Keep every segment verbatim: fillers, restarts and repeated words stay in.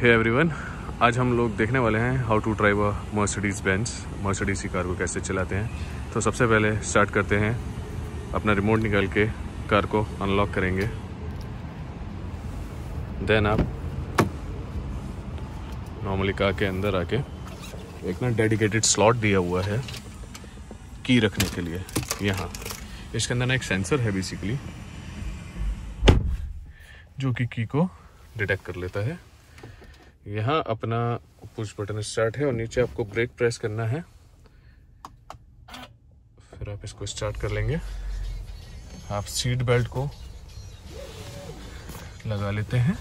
Hey everyone, आज हम लोग देखने वाले हैं how to drive a Mercedes Benz. Mercedes की कार को कैसे चलाते हैं। तो सबसे पहले स्टार्ट करते हैं, अपना रिमोट निकाल के कार को अनलॉक करेंगे। देन आप नॉर्मली कार के अंदर आके एक ना डेडिकेटेड स्लॉट दिया हुआ है की रखने के लिए, यहाँ इसके अंदर ना एक सेंसर है बेसिकली जो कि की को डिटेक्ट कर लेता है। यहाँ अपना पुश बटन स्टार्ट है और नीचे आपको ब्रेक प्रेस करना है, फिर आप इसको स्टार्ट कर लेंगे। आप सीट बेल्ट को लगा लेते हैं।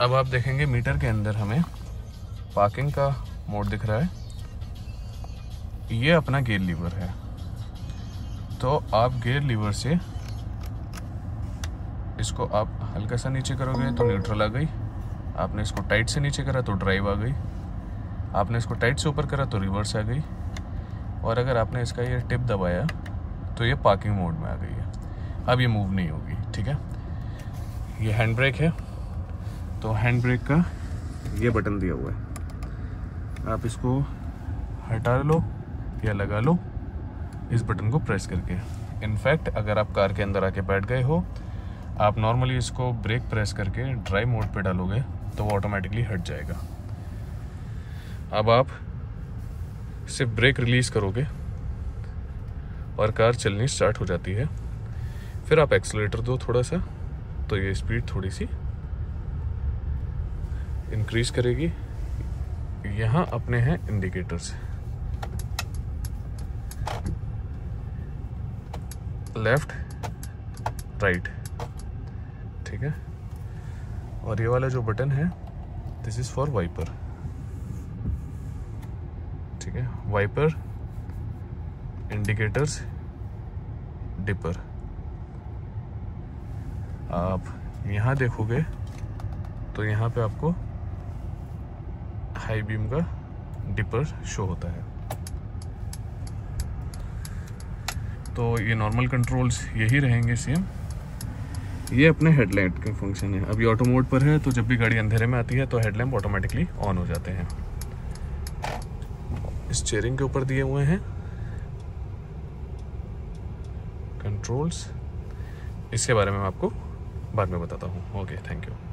अब आप देखेंगे मीटर के अंदर हमें पार्किंग का मोड दिख रहा है। ये अपना गियर लीवर है, तो आप गियर लीवर से इसको आप हल्का सा नीचे करोगे तो न्यूट्रल आ गई, आपने इसको टाइट से नीचे करा तो ड्राइव आ गई, आपने इसको टाइट से ऊपर करा तो रिवर्स आ गई, और अगर आपने इसका ये टिप दबाया तो ये पार्किंग मोड में आ गई है। अब ये मूव नहीं होगी, ठीक है। ये हैंड ब्रेक है, तो हैंड ब्रेक का ये बटन दिया हुआ है, आप इसको हटा लो या लगा लो इस बटन को प्रेस करके। इनफैक्ट अगर आप कार के अंदर आके बैठ गए हो, आप नॉर्मली इसको ब्रेक प्रेस करके ड्राइव मोड पे डालोगे तो वो ऑटोमेटिकली हट जाएगा। अब आप सिर्फ ब्रेक रिलीज करोगे और कार चलनी स्टार्ट हो जाती है। फिर आप एक्सेलेरेटर दो थोड़ा सा, तो ये स्पीड थोड़ी सी इंक्रीज करेगी। यहाँ अपने हैं इंडिकेटर्स, लेफ्ट राइट, ठीक है। और ये वाला जो बटन है, दिस इज फॉर वाइपर, ठीक है। Wiper, indicators, dipper. आप यहाँ देखोगे तो यहाँ पे आपको हाई बीम का डिपर शो होता है। तो ये नॉर्मल कंट्रोल्स यही रहेंगे सेम। ये अपने हेडलाइट के फंक्शन है। अब ये ऑटो मोड पर है, तो जब भी गाड़ी अंधेरे में आती है तो हेडलैम्प ऑटोमेटिकली ऑन हो जाते हैं। स्टीयरिंग के ऊपर दिए हुए हैं कंट्रोल्स, इसके बारे में मैं आपको बाद में बताता हूँ। Okay, thank you.